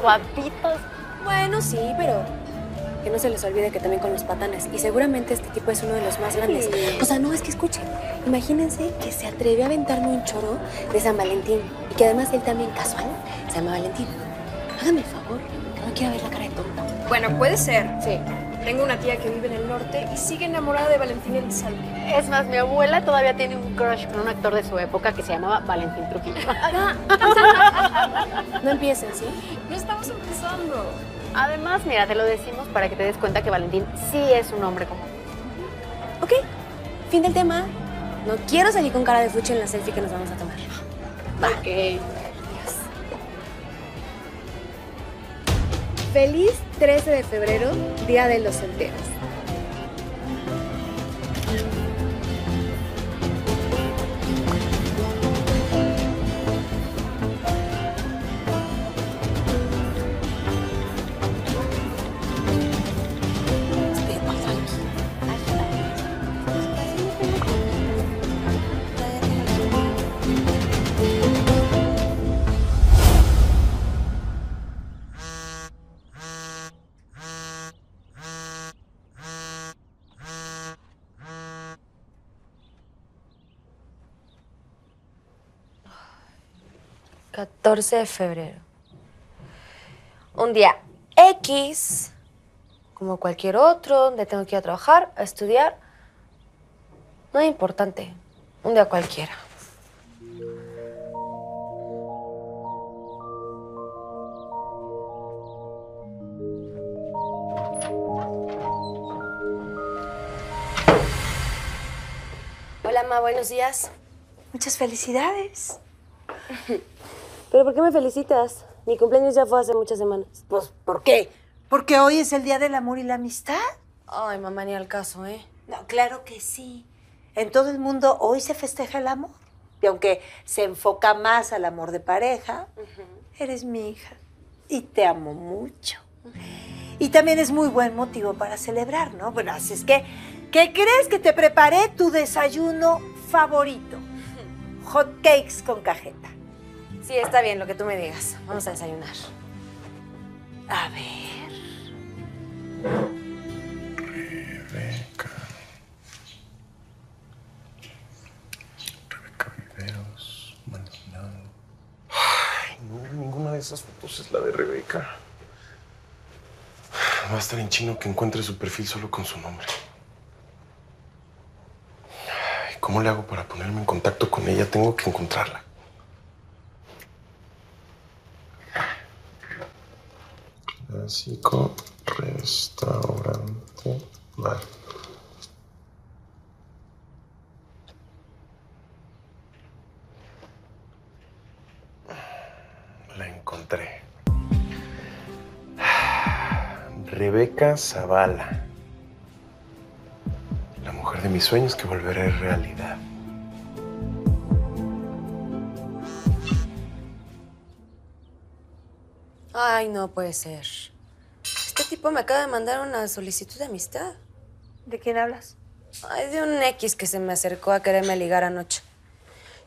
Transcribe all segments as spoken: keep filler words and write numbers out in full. guapitos. Bueno, sí, pero que no se les olvide que también con los patanes. Y seguramente este tipo es uno de los más grandes. Sí. O sea, no, es que escuchen. Imagínense que se atrevió a aventarme un choro de San Valentín. Y que además él también, casual, se llama Valentín. Hágame el favor, que no quiero ver la cara de tonta. Bueno, puede ser. Sí. Tengo una tía que vive en el norte y sigue enamorada de Valentín Elizalde. Es más, mi abuela todavía tiene un crush con un actor de su época que se llamaba Valentín Trujillo. No empieces, ¿sí? No estamos empezando. Además, mira, te lo decimos para que te des cuenta que Valentín sí es un hombre común. Ok, fin del tema. No quiero salir con cara de fuchi en la selfie que nos vamos a tomar. Va. Ok. Dios. Feliz trece de febrero, Día de los Solteros. catorce de febrero. Un día X, como cualquier otro, donde tengo que ir a trabajar, a estudiar. No es importante. Un día cualquiera. Hola, ma. Buenos días. Muchas felicidades. ¿Pero por qué me felicitas? Mi cumpleaños ya fue hace muchas semanas. Pues, ¿por qué? Porque hoy es el Día del Amor y la Amistad. Ay, mamá, ni al caso, ¿eh? No, claro que sí. En todo el mundo hoy se festeja el amor. Y aunque se enfoca más al amor de pareja, uh-huh. Eres mi hija y te amo mucho. Uh-huh. Y también es muy buen motivo para celebrar, ¿no? Bueno, así es que, ¿qué crees? Que te preparé tu desayuno favorito. Hot cakes con cajeta. Sí, está bien, lo que tú me digas. Vamos a desayunar. A ver. Rebeca. Rebeca Viveros. Maldonado. Ay, no, ninguna de esas fotos es la de Rebeca. Va a estar en chino que encuentre su perfil solo con su nombre. Ay, ¿cómo le hago para ponerme en contacto con ella? Tengo que encontrarla. Clásico, restaurante, bar. La encontré. Rebeca Zavala. La mujer de mis sueños que volveré realidad. Ay, no puede ser. Este tipo me acaba de mandar una solicitud de amistad. ¿De quién hablas? Ay, de un X que se me acercó a quererme ligar anoche.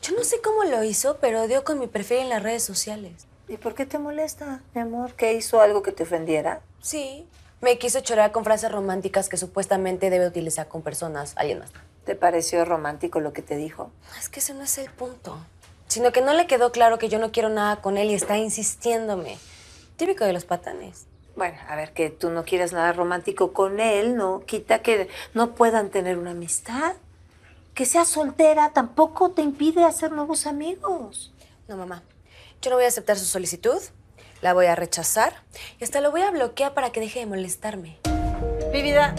Yo no sé cómo lo hizo, pero dio con mi perfil en las redes sociales. ¿Y por qué te molesta, mi amor? ¿Que hizo algo que te ofendiera? Sí. Me quiso chorar con frases románticas que supuestamente debe utilizar con personas ajenas. ¿Te pareció romántico lo que te dijo? Es que ese no es el punto. Sino que no le quedó claro que yo no quiero nada con él y está insistiéndome. Típico de los patanes. Bueno, a ver, que tú no quieras nada romántico con él, no quita que no puedan tener una amistad. Que seas soltera tampoco te impide hacer nuevos amigos. No, mamá. Yo no voy a aceptar su solicitud, la voy a rechazar y hasta lo voy a bloquear para que deje de molestarme. Mi vida,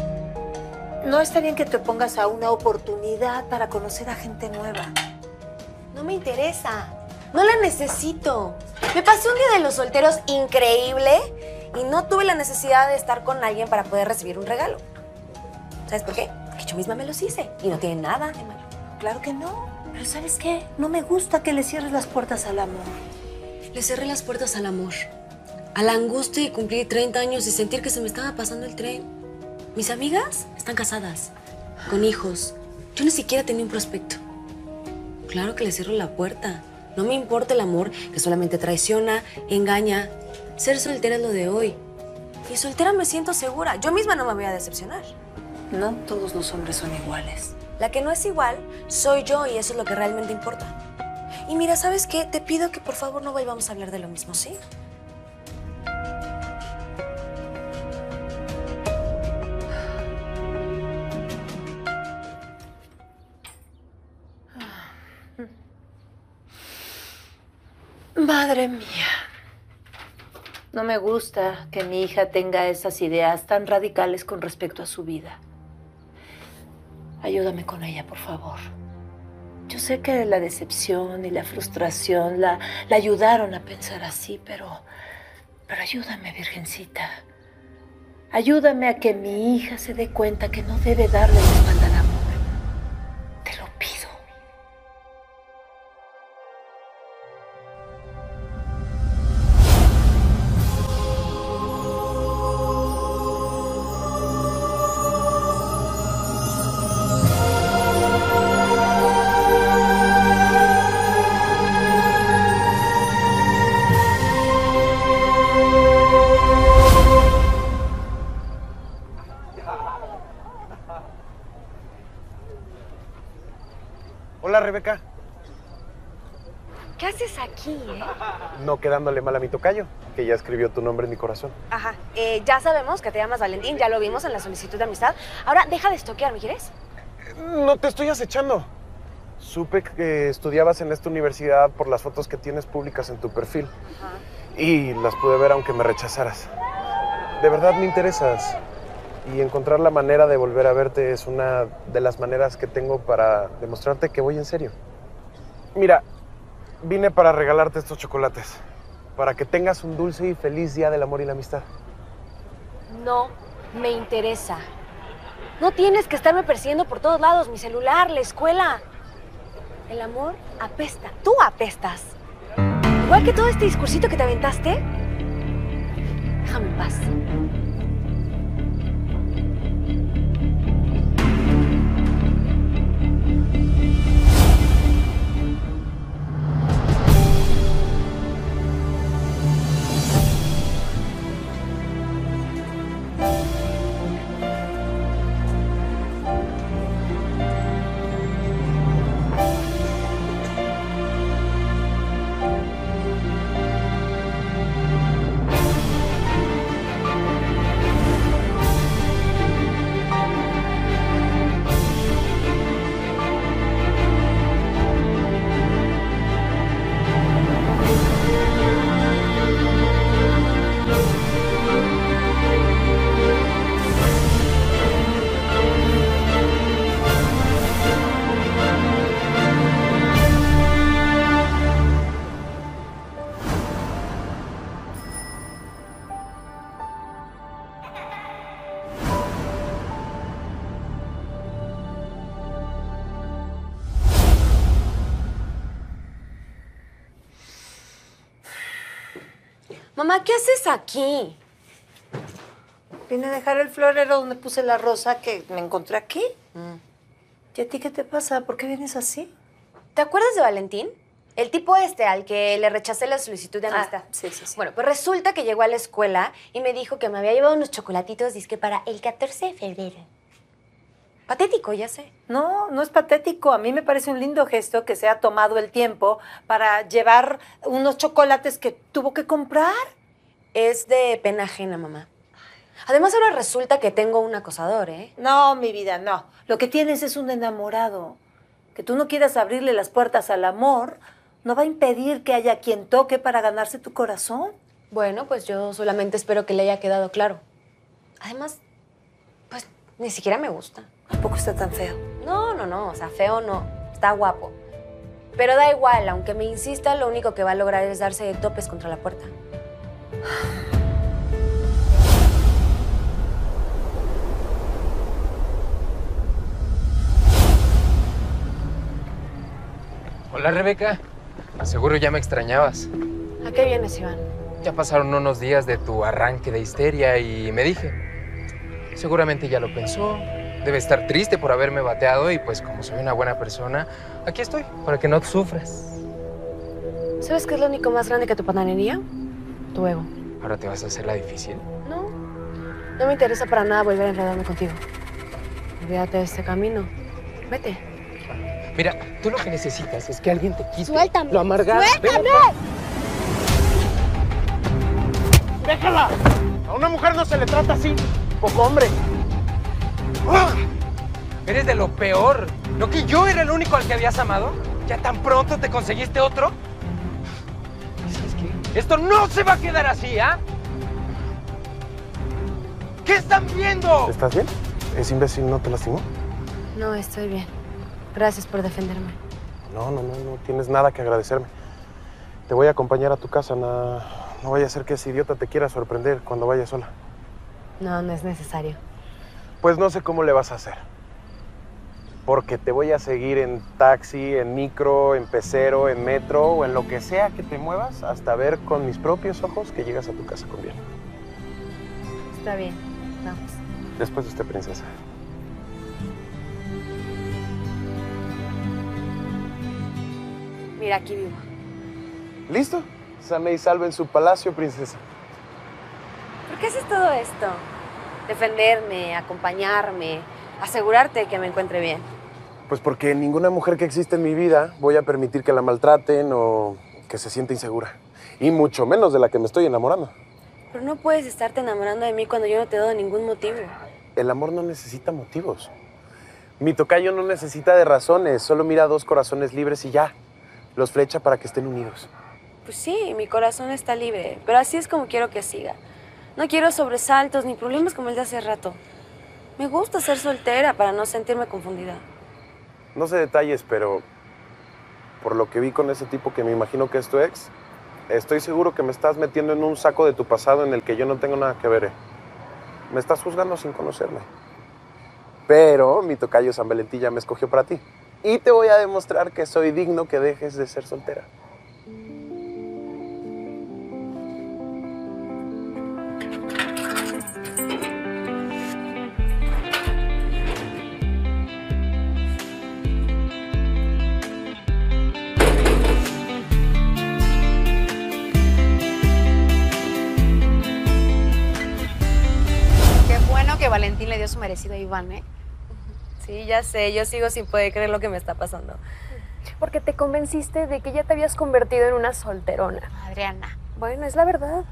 no está bien que te pongas a una oportunidad para conocer a gente nueva. No me interesa. No la necesito. Me pasé un día de los solteros increíble y no tuve la necesidad de estar con alguien para poder recibir un regalo. ¿Sabes por qué? Porque yo misma me los hice y no tiene nada de malo. Claro que no. Pero ¿sabes qué? No me gusta que le cierres las puertas al amor. Le cerré las puertas al amor. A la angustia de cumplir treinta años y sentir que se me estaba pasando el tren. Mis amigas están casadas, con hijos. Yo ni siquiera tenía un prospecto. Claro que le cierro la puerta. No me importa el amor que solamente traiciona, engaña Ser soltera es lo de hoy. Y soltera me siento segura. Yo misma no me voy a decepcionar. No todos los hombres son iguales. La que no es igual soy yo y eso es lo que realmente importa. Y mira, ¿sabes qué? Te pido que por favor no volvamos a hablar de lo mismo, ¿sí? Madre mía. No me gusta que mi hija tenga esas ideas tan radicales con respecto a su vida. Ayúdame con ella, por favor. Yo sé que la decepción y la frustración la, la ayudaron a pensar así, pero, pero ayúdame, Virgencita. Ayúdame a que mi hija se dé cuenta que no debe darle la espalda al amor. Te lo pido. Rebeca. ¿Qué haces aquí, eh? No quedándole mal a mi tocayo, que ya escribió tu nombre en mi corazón. Ajá. Eh, ya sabemos que te llamas Valentín, ya lo vimos en la solicitud de amistad. Ahora, deja de estoquear, ¿me quieres? No te estoy acechando. Supe que estudiabas en esta universidad por las fotos que tienes públicas en tu perfil. Ajá. Y las pude ver aunque me rechazaras. De verdad me interesas. Y encontrar la manera de volver a verte es una de las maneras que tengo para demostrarte que voy en serio. Mira, vine para regalarte estos chocolates, para que tengas un dulce y feliz día del amor y la amistad. No me interesa. No tienes que estarme persiguiendo por todos lados, mi celular, la escuela. El amor apesta, tú apestas. Igual que todo este discursito que te aventaste, déjame en paz. Mamá, ¿qué haces aquí? Vine a dejar el florero donde puse la rosa que me encontré aquí. Mm. ¿Y a ti qué te pasa? ¿Por qué vienes así? ¿Te acuerdas de Valentín? El tipo este al que le rechacé la solicitud de amistad. Ah, sí, sí, sí. Bueno, pues resulta que llegó a la escuela y me dijo que me había llevado unos chocolatitos, dizque para el catorce de febrero. Patético, ya sé. No, no es patético. A mí me parece un lindo gesto que se ha tomado el tiempo para llevar unos chocolates que tuvo que comprar. Es de pena ajena, mamá. Además, ahora resulta que tengo un acosador, ¿eh? No, mi vida, no. Lo que tienes es un enamorado. Que tú no quieras abrirle las puertas al amor no va a impedir que haya quien toque para ganarse tu corazón. Bueno, pues yo solamente espero que le haya quedado claro. Además, pues ni siquiera me gusta. Tampoco está tan feo. No, no, no. O sea, feo no. Está guapo. Pero da igual. Aunque me insista, lo único que va a lograr es darse de topes contra la puerta. Hola, Rebeca. Seguro ya me extrañabas. ¿A qué vienes, Iván? Ya pasaron unos días de tu arranque de histeria y me dije, seguramente ya lo pensó. Debe estar triste por haberme bateado y, pues, como soy una buena persona, aquí estoy, para que no sufras. ¿Sabes qué es lo único más grande que tu panadería? Tu ego. ¿Ahora te vas a hacer la difícil? No, no me interesa para nada volver a enredarme contigo. Olvídate de este camino. Vete. Mira, tú lo que necesitas es que alguien te quite. ¡Suéltame! ¡Lo amargas! ¡Suéltame! ¡Déjala! A una mujer no se le trata así, como hombre. ¡Oh! Eres de lo peor. ¿No que yo era el único al que habías amado? ¿Ya tan pronto te conseguiste otro? ¿Sabes qué? Esto no se va a quedar así, ¿ah? ¿eh? ¿Qué están viendo? ¿Estás bien? ¿Ese imbécil no te lastimó? No, estoy bien. Gracias por defenderme. No, no, no, no tienes nada que agradecerme. Te voy a acompañar a tu casa, na... No vaya a ser que ese idiota te quiera sorprender cuando vayas sola. No, no es necesario. Pues no sé cómo le vas a hacer. Porque te voy a seguir en taxi, en micro, en pecero, en metro o en lo que sea que te muevas hasta ver con mis propios ojos que llegas a tu casa con bien. Está bien, vamos. Después de usted, princesa. Mira, aquí vivo. ¿Listo? Sana y salva en su palacio, princesa. ¿Por qué haces todo esto? Defenderme, acompañarme, asegurarte que me encuentre bien. Pues porque ninguna mujer que existe en mi vida voy a permitir que la maltraten o que se sienta insegura. Y mucho menos de la que me estoy enamorando. Pero no puedes estarte enamorando de mí cuando yo no te doy ningún motivo. El amor no necesita motivos. Mi tocayo no necesita de razones. Solo mira dos corazones libres y ya. Los flecha para que estén unidos. Pues sí, mi corazón está libre, pero así es como quiero que siga. No quiero sobresaltos ni problemas como el de hace rato. Me gusta ser soltera para no sentirme confundida. No sé detalles, pero por lo que vi con ese tipo que me imagino que es tu ex, estoy seguro que me estás metiendo en un saco de tu pasado en el que yo no tengo nada que ver. Me estás juzgando sin conocerme. Pero mi tocayo San Valentín ya me escogió para ti. Y te voy a demostrar que soy digno que dejes de ser soltera. Qué bueno que Valentín le dio su merecido a Iván, ¿eh? Sí, ya sé. Yo sigo sin poder creer lo que me está pasando. Porque te convenciste de que ya te habías convertido en una solterona. Adriana. Bueno, es la verdad.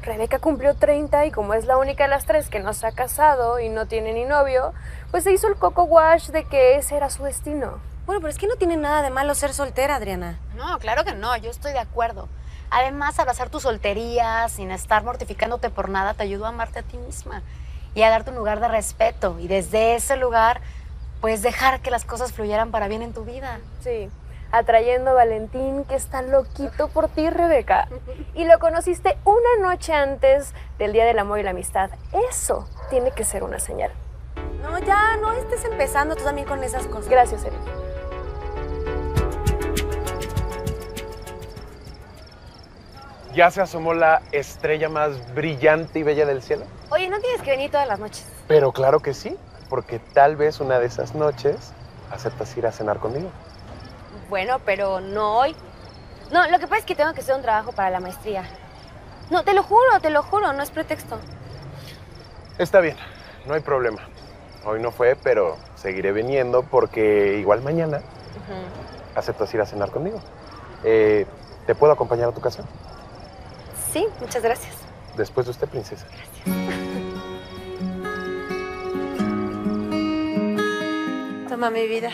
Rebeca cumplió treinta y como es la única de las tres que no se ha casado y no tiene ni novio, pues se hizo el coco wash de que ese era su destino. Bueno, pero es que no tiene nada de malo ser soltera, Adriana. No, claro que no. Yo estoy de acuerdo. Además, abrazar tu soltería sin estar mortificándote por nada te ayudó a amarte a ti misma y a darte un lugar de respeto. Y desde ese lugar... pues dejar que las cosas fluyeran para bien en tu vida. Sí, atrayendo a Valentín, que está loquito por ti, Rebeca. Y lo conociste una noche antes del Día del Amor y la Amistad. Eso tiene que ser una señal. No, ya, no estés empezando tú también con esas cosas. Gracias, Eri. ¿Ya se asomó la estrella más brillante y bella del cielo? Oye, no tienes que venir todas las noches. Pero claro que sí. Porque tal vez una de esas noches aceptas ir a cenar conmigo. Bueno, pero no hoy. No, lo que pasa es que tengo que hacer un trabajo para la maestría. No, te lo juro, te lo juro, no es pretexto. Está bien, no hay problema. Hoy no fue, pero seguiré viniendo porque igual mañana uh-huh. aceptas ir a cenar conmigo. Eh, ¿Te puedo acompañar a tu casa? Sí, muchas gracias. Después de usted, princesa. Gracias. Toma, mi vida.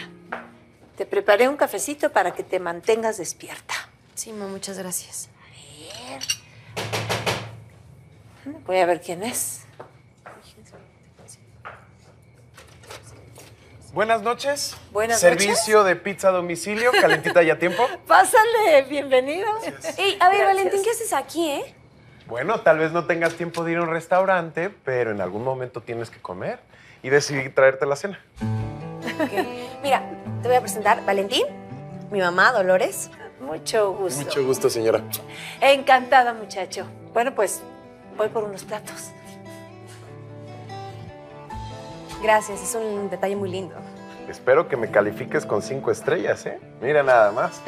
Te preparé un cafecito para que te mantengas despierta. Sí, mamá, muchas gracias. A ver. Voy a ver quién es. Buenas noches. Buenas Servicio noches. Servicio de pizza a domicilio, calentita y a tiempo. Pásale, bienvenido. Ey, a ver, gracias. Valentín, ¿qué haces aquí, eh? Bueno, tal vez no tengas tiempo de ir a un restaurante, pero en algún momento tienes que comer y decidí traerte la cena. Okay. Mira, te voy a presentar Valentín, mi mamá, Dolores. Mucho gusto. Mucho gusto, señora. Encantada, muchacho. Bueno, pues, voy por unos platos. Gracias, es un detalle muy lindo. Espero que me califiques con cinco estrellas, ¿eh? Mira nada más.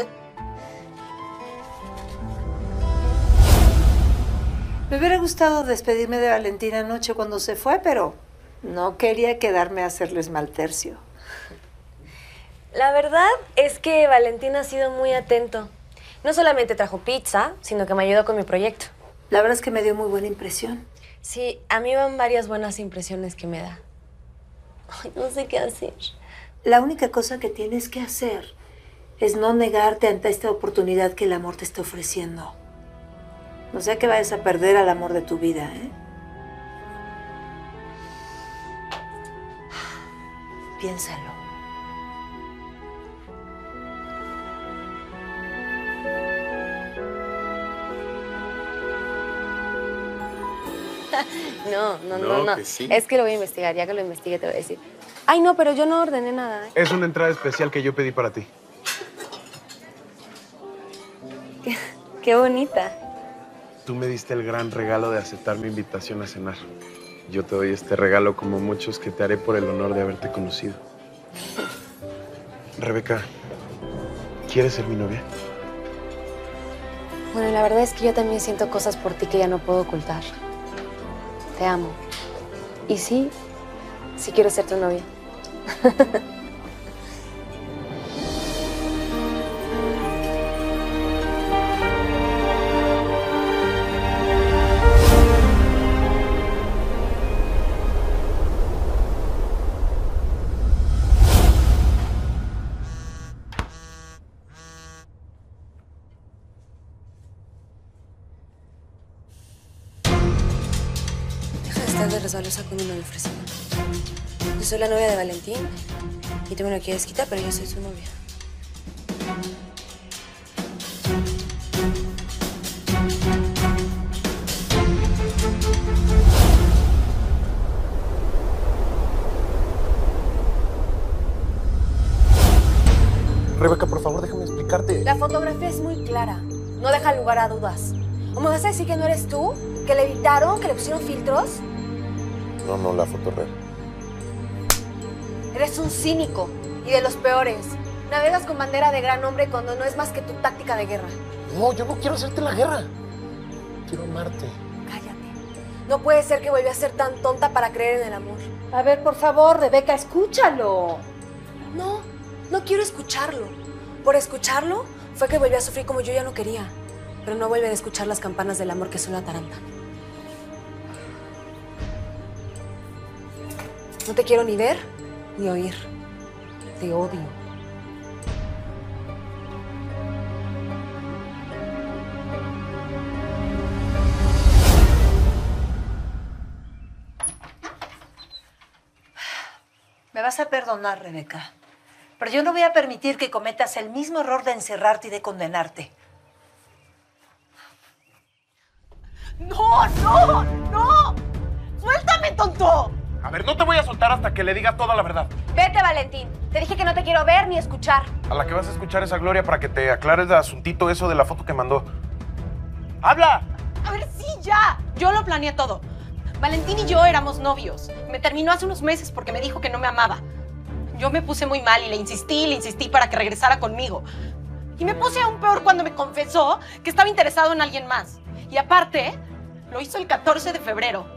Me hubiera gustado despedirme de Valentín anoche cuando se fue, pero no quería quedarme a hacerles mal tercio. La verdad es que Valentín ha sido muy atento. No solamente trajo pizza, sino que me ayudó con mi proyecto. La verdad es que me dio muy buena impresión. Sí, a mí van varias buenas impresiones que me da. Ay, no sé qué hacer. La única cosa que tienes que hacer es no negarte ante esta oportunidad que el amor te está ofreciendo. No sea que vayas a perder al amor de tu vida, ¿eh? Piénsalo. No, no, no, no. no. Que sí. Es que lo voy a investigar. Ya que lo investigue te voy a decir. Ay, no, pero yo no ordené nada. ¿eh? Es una entrada especial que yo pedí para ti. Qué, qué bonita. Tú me diste el gran regalo de aceptar mi invitación a cenar. Yo te doy este regalo como muchos que te haré por el honor de haberte conocido. Rebeca, ¿quieres ser mi novia? Bueno, la verdad es que yo también siento cosas por ti que ya no puedo ocultar. Te amo. Y sí, sí quiero ser tu novia. De resbalosa con una ofrecida. Yo soy la novia de Valentín y tú me lo quieres quitar, pero yo soy su novia. Rebeca, por favor, déjame explicarte. La fotografía es muy clara. No deja lugar a dudas. ¿O me vas a decir que no eres tú? ¿Que le editaron? ¿Que le pusieron filtros? No, no, la foto real. Eres un cínico y de los peores. Navegas con bandera de gran hombre cuando no es más que tu táctica de guerra. No, yo no quiero hacerte la guerra. Quiero amarte. Cállate. No puede ser que vuelva a ser tan tonta para creer en el amor. A ver, por favor, Rebeca, escúchalo. No, no quiero escucharlo. Por escucharlo fue que volví a sufrir como yo ya no quería. Pero no vuelven a escuchar las campanas del amor que son la taranta. No te quiero ni ver ni oír. Te odio. Me vas a perdonar, Rebeca. Pero yo no voy a permitir que cometas el mismo error de encerrarte y de condenarte. ¡No, no, no! ¡Suéltame, tonto! A ver, no te voy a soltar hasta que le digas toda la verdad. Vete, Valentín. Te dije que no te quiero ver ni escuchar. A la que vas a escuchar es a Gloria para que te aclares el asuntito eso de la foto que mandó. ¡Habla! A ver, sí, ya. Yo lo planeé todo. Valentín y yo éramos novios. Me terminó hace unos meses porque me dijo que no me amaba. Yo me puse muy mal y le insistí, le insistí para que regresara conmigo. Y me puse aún peor cuando me confesó que estaba interesado en alguien más. Y aparte, lo hizo el catorce de febrero.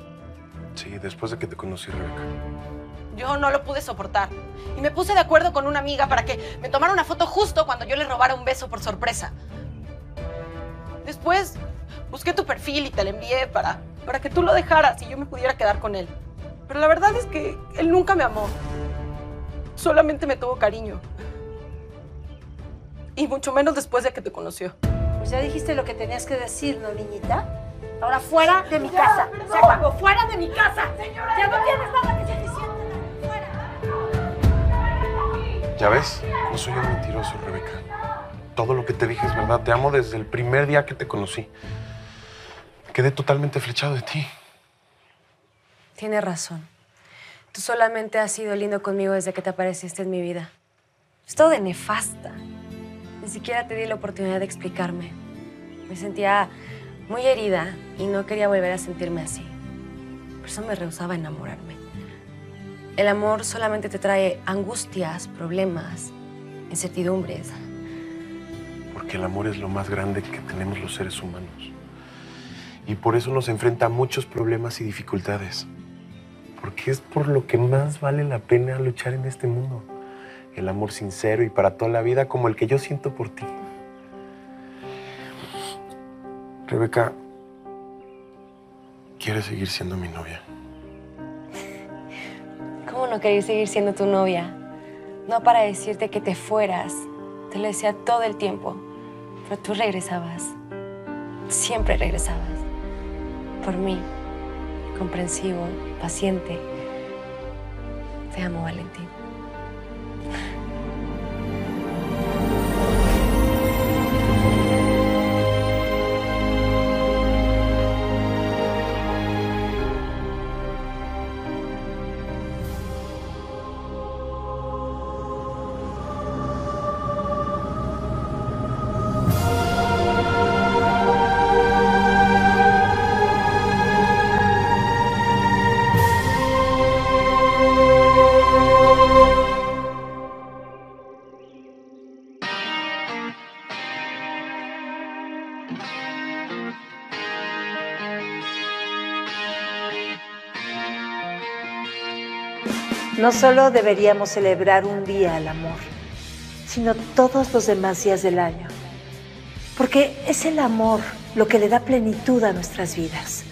Sí, después de que te conocí, Rebeca. Yo no lo pude soportar. Y me puse de acuerdo con una amiga para que me tomara una foto justo cuando yo le robara un beso por sorpresa. Después, busqué tu perfil y te lo envié para, para que tú lo dejaras y yo me pudiera quedar con él. Pero la verdad es que él nunca me amó. Solamente me tuvo cariño. Y mucho menos después de que te conoció. Pues ya dijiste lo que tenías que decir, ¿no, niñita? Ahora fuera de mi casa. Se acabó. Fuera de mi casa. Señora, ya no tienes nada que se te sienta. Fuera. Ya ves, no soy un mentiroso, Rebeca. Todo lo que te dije es verdad. Te amo desde el primer día que te conocí. Quedé totalmente flechado de ti. Tienes razón. Tú solamente has sido lindo conmigo desde que te apareciste en mi vida. Es todo de nefasta. Ni siquiera te di la oportunidad de explicarme. Me sentía muy herida y no quería volver a sentirme así. Por eso me rehusaba a enamorarme. El amor solamente te trae angustias, problemas, incertidumbres. Porque el amor es lo más grande que tenemos los seres humanos. y por eso nos enfrenta a muchos problemas y dificultades. Porque es por lo que más vale la pena luchar en este mundo. El amor sincero y para toda la vida, como el que yo siento por ti. Rebeca, ¿quieres seguir siendo mi novia? ¿Cómo no querer seguir siendo tu novia? No para decirte que te fueras. Te lo decía todo el tiempo. Pero tú regresabas. Siempre regresabas. Por mí. Comprensivo, paciente. Te amo, Valentín. No solo deberíamos celebrar un día al amor, sino todos los demás días del año. Porque es el amor lo que le da plenitud a nuestras vidas.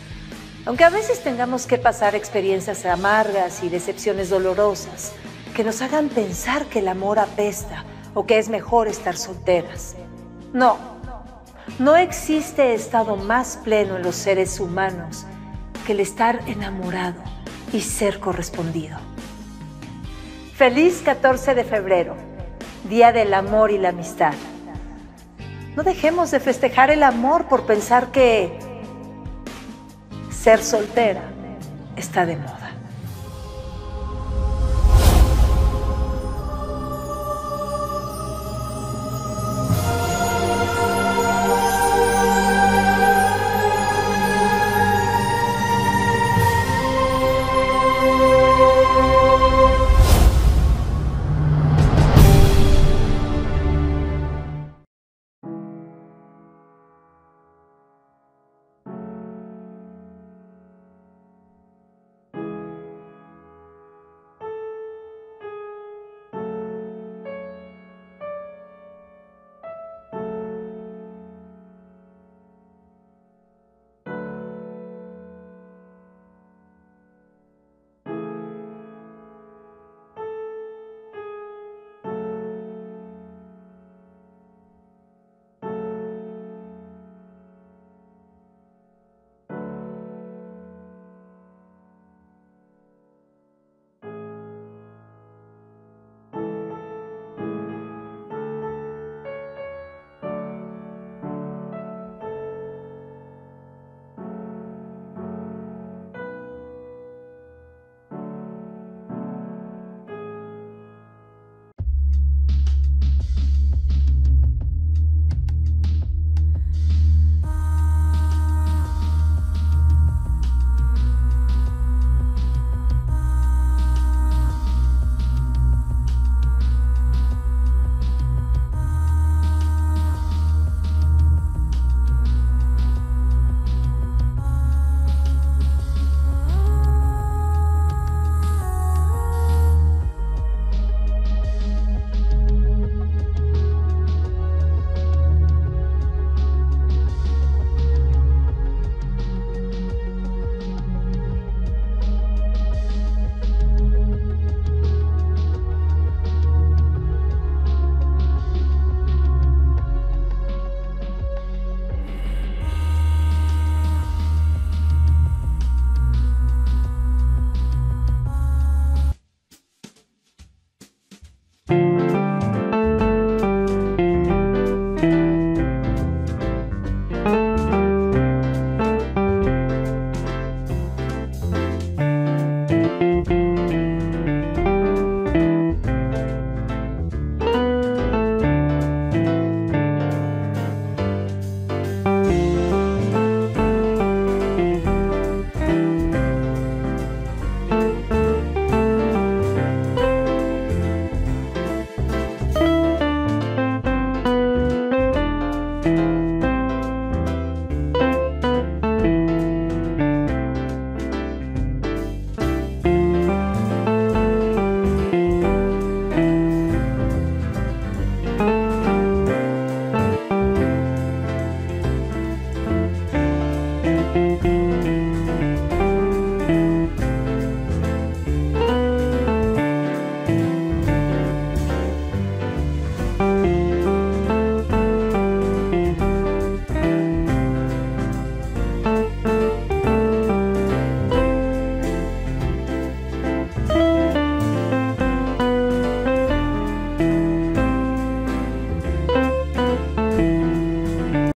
Aunque a veces tengamos que pasar experiencias amargas y decepciones dolorosas que nos hagan pensar que el amor apesta o que es mejor estar solteras. No, no existe estado más pleno en los seres humanos que el estar enamorado y ser correspondido. Feliz catorce de febrero, Día del Amor y la Amistad. No dejemos de festejar el amor por pensar que ser soltera está de moda.